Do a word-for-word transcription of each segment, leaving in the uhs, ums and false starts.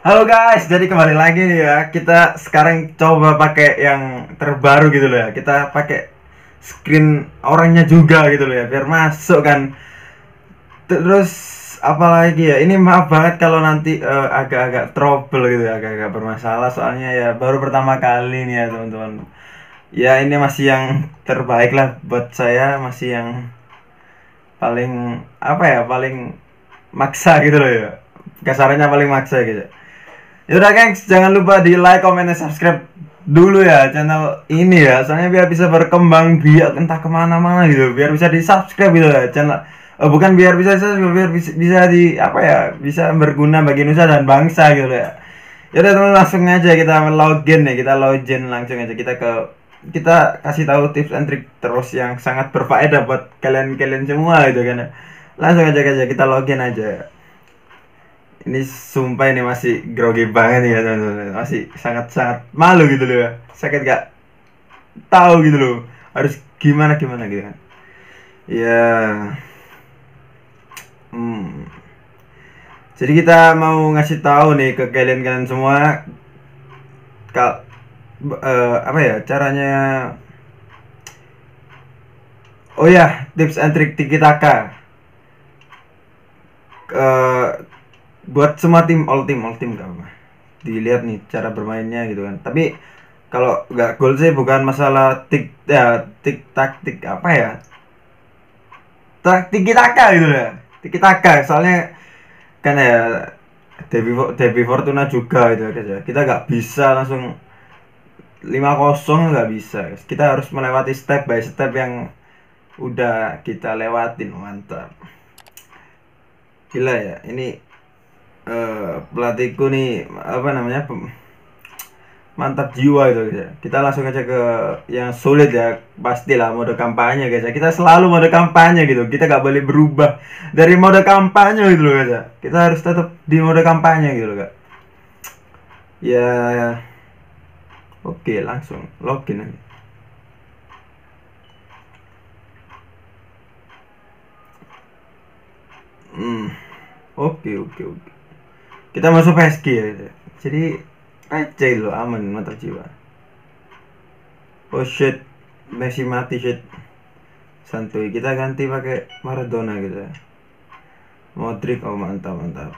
Halo guys, jadi kembali lagi nih ya. Kita sekarang coba pakai yang terbaru gitu loh ya. Kita pakai screen orangnya juga gitu loh ya, biar masuk kan. Terus apalagi ya, ini maaf banget kalau nanti agak-agak uh, trouble gitu ya, agak-agak bermasalah. Soalnya ya baru pertama kali nih ya teman-teman. Ya ini masih yang terbaik lah buat saya, masih yang paling apa ya, paling maksa gitu loh ya. Kasarannya paling maksa gitu. Yaudah gengs, jangan lupa di like, comment, dan subscribe dulu ya channel ini ya. Soalnya biar bisa berkembang biak entah kemana-mana gitu. Biar bisa di subscribe gitu ya channel. Oh, bukan biar bisa biar bisa, bisa di apa ya, bisa berguna bagi nusa dan bangsa gitu ya. Yaudah teman, langsung aja kita login ya. Kita login langsung aja. Kita ke kita kasih tahu tips and trick terus yang sangat berfaedah buat kalian-kalian semua gitu kan. Langsung aja aja kita login aja. Ini sumpah ini masih grogi banget ya teman-teman, masih sangat-sangat malu gitu loh ya, sakit gak tahu gitu loh harus gimana gimana gitu kan ya. hmm. Jadi kita mau ngasih tahu nih ke kalian-kalian semua kal uh, apa ya caranya. Oh ya, tips and trick Tiki Taka uh, buat semua tim, all tim, all tim gak apa-apa. Dilihat nih cara bermainnya gitu kan. Tapi kalau nggak gol sih bukan masalah tik ya, tik taktik apa ya? Taktik Tiki Taka gitu ya. Tiki Taka soalnya kan ya Devi Devi Fortuna juga gitu aja. Kita nggak bisa langsung lima kosong, nggak bisa. Kita harus melewati step by step yang udah kita lewatin, mantap. Gila ya, ini Uh, pelatihku nih apa namanya mantap jiwa itu guys. Kita langsung aja ke yang sulit ya, pastilah mode kampanye guys. Kita selalu mode kampanye gitu, kita gak boleh berubah dari mode kampanye gitu loh guys. Kita harus tetap di mode kampanye gitu loh guys. Ya oke, okay, langsung login aja. hmm oke okay, oke okay, oke okay. Kita masuk P S G ya gitu. Jadi receh lo, aman, mantap jiwa. Oh shit, Messi mati shit. Santuy, kita ganti pakai Maradona gitu ya. Modric, oh mantap mantap.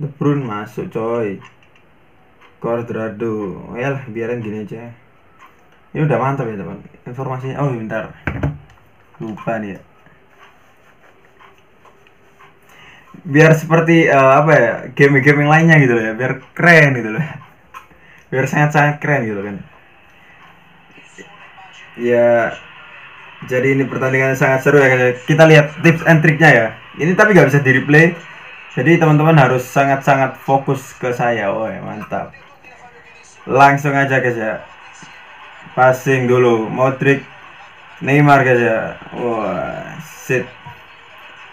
De Bruyne masuk coy. Cuadrado, yalah biarin gini aja. Ini udah mantap ya teman. Informasinya, oh bentar, lupa nih ya. Biar seperti uh, apa ya, game-game yang lainnya gitu loh ya, biar keren gitu loh, biar sangat-sangat keren gitu kan ya. Jadi ini pertandingan sangat seru ya, kita lihat tips and triknya ya. Ini tapi nggak bisa di replay, jadi teman-teman harus sangat-sangat fokus ke saya. Woi mantap, langsung aja guys ya, passing dulu Modric, Neymar guys ya. Wah shit,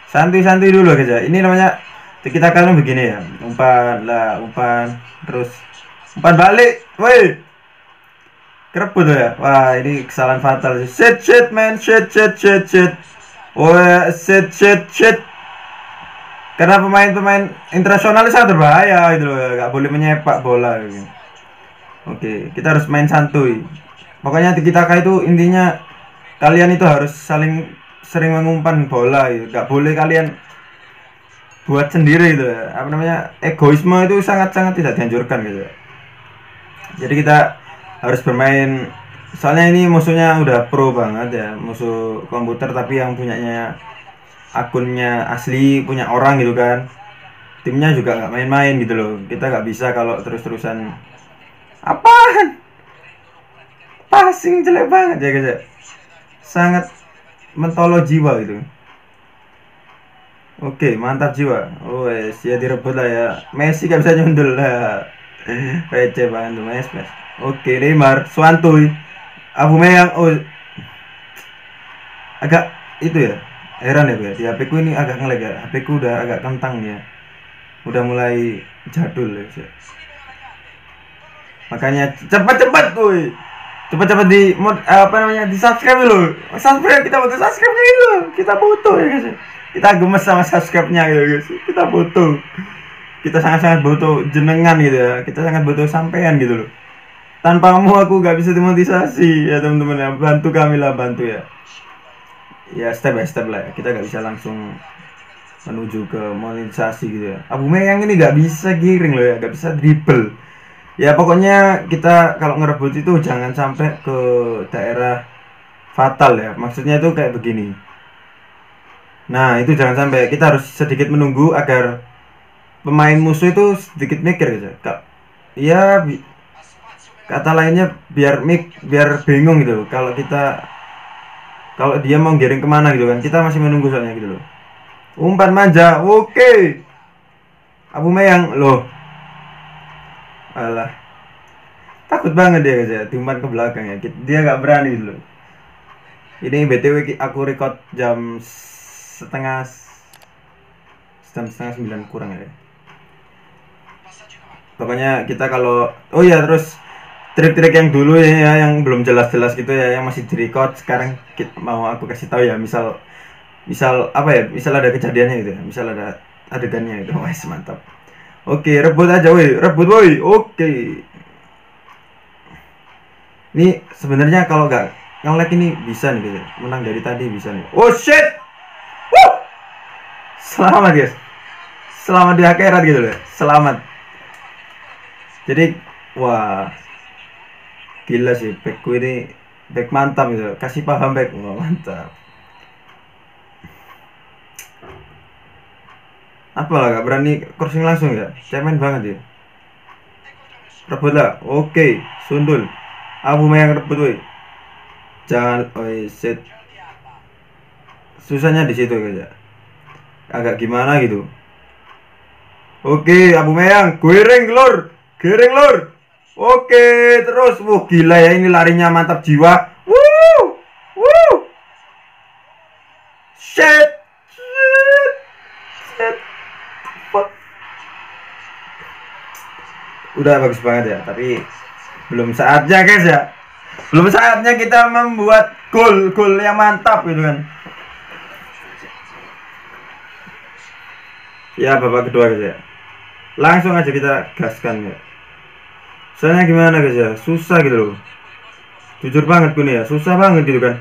santuy-santuy dulu aja. Ini namanya Tiki Taka kan begini ya, umpan lah, umpan terus umpan balik, woi kereput ya. Wah ini kesalahan fatal, shit shit man, shit shit shit shit, wah shit shit shit. Karena pemain-pemain internasionalnya sangat berbahaya itu loh, nggak boleh menyepak bola gitu. Oke, kita harus main santuy. Pokoknya Tiki Taka itu intinya kalian itu harus saling sering mengumpan bola gitu. Gak boleh kalian buat sendiri itu ya. Apa namanya, egoisme itu sangat-sangat tidak dianjurkan gitu. Jadi kita harus bermain. Soalnya ini musuhnya udah pro banget ya, musuh komputer tapi yang punyanya akunnya asli, punya orang gitu kan. Timnya juga gak main-main gitu loh. Kita gak bisa kalau terus-terusan apaan passing jelek banget ya guys. Sangat mentolo jiwa gitu. Oke, mantap jiwa. Wes ya, direbut lah ya. Messi gak bisa nyundul lah. Receh banget Messi. Mes. Oke, Neymar, santuy. Aubameyang, oh agak itu ya. Heran ya gue, di H P ku ini agak ngelag ya. H P ku udah agak kentang ya. Udah mulai jadul ya. Makanya cepat-cepat woi. Cepat-cepat di mod, apa namanya, di subscribe dulu, subscribe, kita butuh subscribe dulu, kita butuh ya guys, kita gemes sama subscribe nya gitu guys, kita butuh, Kita sangat-sangat butuh jenengan gitu ya. Kita sangat butuh sampean gitu loh. Tanpamu aku gak bisa dimonetisasi ya teman-teman ya. Bantu kami lah, bantu ya. Ya step by step lah ya. Kita gak bisa langsung menuju ke monetisasi gitu ya. Aubameyang ini gak bisa giring loh ya, gak bisa dribble. Ya pokoknya kita kalau ngerebut itu jangan sampai ke daerah fatal ya. Maksudnya itu kayak begini. Nah itu jangan sampai, kita harus sedikit menunggu agar pemain musuh itu sedikit mikir gitu. Ya kata lainnya biar mik biar bingung gitu. Kalau kita kalau dia mau giring kemana gitu kan, kita masih menunggu soalnya gitu loh. Umpan manja, oke. Okay. Aubameyang loh. Alah. Takut banget dia guys ya, umpan ke belakang ya. Dia nggak berani gitu loh. Ini B T W aku record jam setengah jam setengah sembilan kurang ya. Pokoknya kita kalau oh ya terus trik-trik yang dulu ya yang belum jelas-jelas gitu ya yang masih direcord sekarang kita, mau aku kasih tahu ya, misal misal apa ya, misal ada kejadiannya gitu ya, misal ada adegannya gitu. Wah mantap. Oke, rebut aja woi, rebut woi. Oke. Ini sebenarnya kalau nggak nge-lag ini bisa nih gitu. Menang dari tadi bisa nih. Oh shit. Selamat guys, selamat di akhirat gitu loh, selamat. Jadi wah gila sih backku ini, back mantap gitu, kasih paham back, wah mantap. Apalah gak berani crossing langsung ya, cemen banget ya. Rebut lah, oke, sundul. Aubameyang rebut woi. Jangan, oi set. Susahnya di situ guys ya. Agak gimana gitu. Oke, Aubameyang giring lur, giring lur. Oke, terus wuh gila ya, ini larinya mantap jiwa. Wuh, wuh. Shit, shit, shit. Fuck. Udah bagus banget ya, tapi belum saatnya guys ya. Belum saatnya kita membuat gol-gol yang mantap gitu kan. Ya babak kedua guys ya, langsung aja kita gaskan ya. Soalnya gimana guys ya, susah gitu loh, jujur banget gini ya, susah banget gitu kan.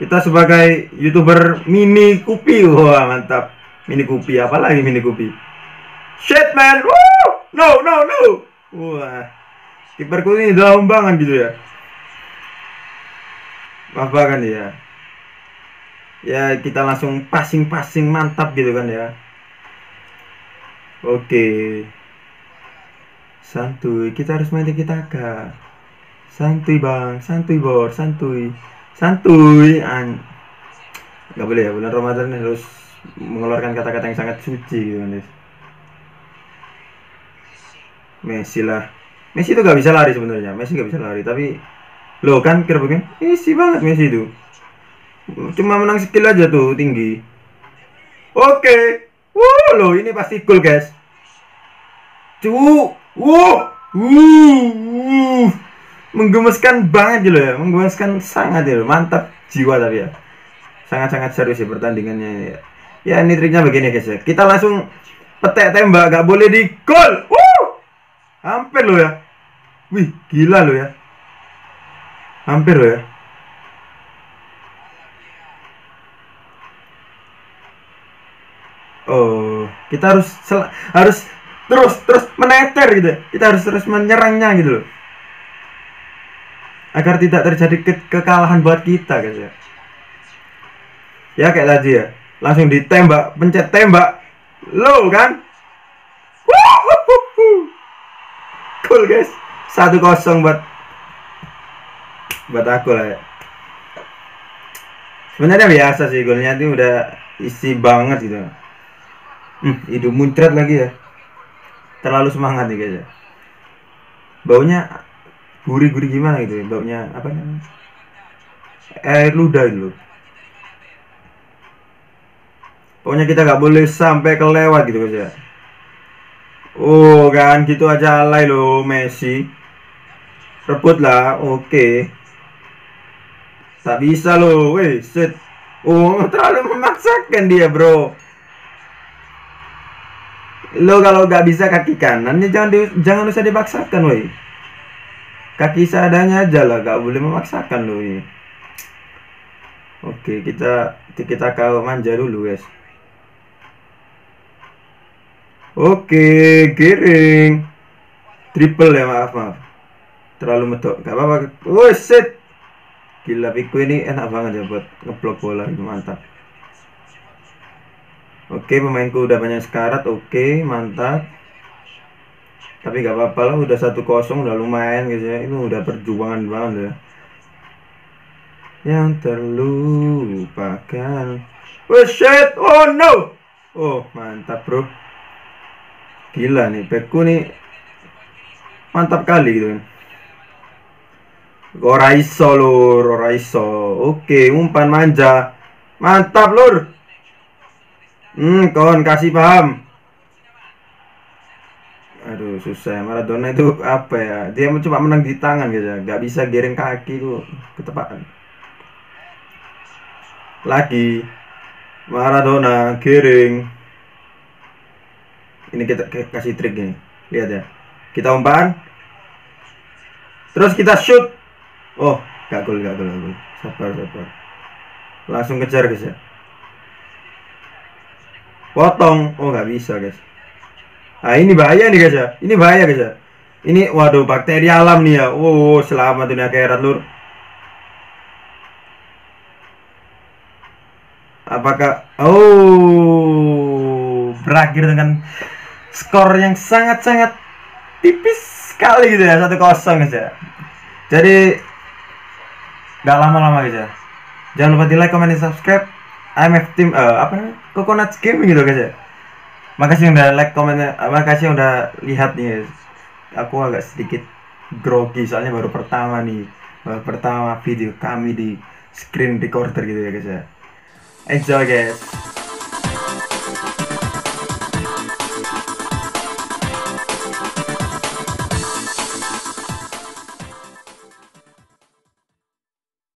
Kita sebagai youtuber mini kupi, wah mantap, mini kupi apalagi mini kupi. Shit man, woo, no no no, wah kiperku ini dalam banget gitu ya, bahkan ya. Ya kita langsung passing-passing mantap gitu kan ya. Oke, santuy, kita harus main Tiki Taka. Santuy bang, santuy bor, santuy, santuy. An nggak boleh ya, bulan Ramadan harus mengeluarkan kata-kata yang sangat suci gitu kan guys. Messi lah, Messi itu nggak bisa lari sebenarnya, Messi nggak bisa lari tapi lo kan kira-kira Messi banget Messi itu. Cuma menang skill aja tuh tinggi. Oke, okay. Wuh loh ini pasti cool guys. Cuk, wuh, wuh, wuh, menggemeskan banget gitu ya, menggemeskan sangat gitu, mantap jiwa tapi ya, sangat-sangat serius ya pertandingannya. Ya ini triknya begini guys ya, kita langsung petek tembak, gak boleh di goal. Wuh, hampir loh ya. Wih gila loh ya, hampir loh ya. Oh, kita harus harus terus terus meneter gitu. Kita harus terus menyerangnya gitu loh. Agar tidak terjadi ke kekalahan buat kita guys ya. Ya kayak tadi ya. Langsung ditembak, pencet tembak. Low kan? Cool guys. satu kosong buat buat aku lah ya. Sebenarnya biasa sih golnya itu udah isi banget gitu. Hmm, hidung muncrat lagi ya. Terlalu semangat nih guys ya. Baunya gurih-gurih gimana gitu ya. Baunya apa namanya, air ludah gitu. Pokoknya kita gak boleh sampai kelewat gitu guys ya. Oh kan gitu aja alay loh Messi. Rebut lah, oke okay. Tak bisa loh, weh set. Oh terlalu memaksakan dia bro. Lo kalau nggak bisa kaki kanannya jangan di, jangan usah dipaksakan woi. Kaki seadanya aja lah, nggak boleh memaksakan lo ini. Oke, kita kita kau manja dulu guys. Oke, giring. Triple ya, maaf maaf. Terlalu metok, gak apa-apa. Woi, set. Gila, Piku ini enak banget ya buat ngeblok bola, mantap. Oke, pemainku udah banyak sekarat, oke, mantap. Tapi gak apa-apa lah, udah satu kosong, udah lumayan guys ya. Ini udah perjuangan banget ya. Yang terlupakan. Oh shit, oh no. Oh, mantap bro. Gila nih, Piku nih mantap kali gitu kan. Ora iso lur, ora iso. Oke, umpan manja. Mantap lur. Hmm, kon kasih paham. Aduh, susah. Maradona itu apa ya? Dia cuma menang di tangan gitu ya. Gak bisa giring kaki tuh ketepaan. Lagi Maradona giring. Ini kita kasih trik nih. Lihat ya. Kita umpan. Terus kita shoot. Oh, gak gol, gak gol, gak gol. Sabar, sabar. Langsung kejar guys ya. Potong. Oh, gak bisa guys. Ah, ini bahaya nih guys ya. Ini bahaya guys ya. Ini, waduh, bakteri alam nih ya. Wow, selamat dunia akhirat lur. Apakah, oh, berakhir dengan skor yang sangat-sangat tipis sekali gitu ya, satu kosong guys ya. Jadi gak lama-lama guys ya. Jangan lupa di like, comment, dan subscribe. I M F Team uh, apa namanya? Coconut Gaming gitu guys ya. Makasih yang udah like, comment, uh, makasih yang udah lihat nih guys. Aku agak sedikit grogi soalnya baru pertama nih. Baru pertama video kami di screen recorder gitu ya guys ya. Enjoy guys.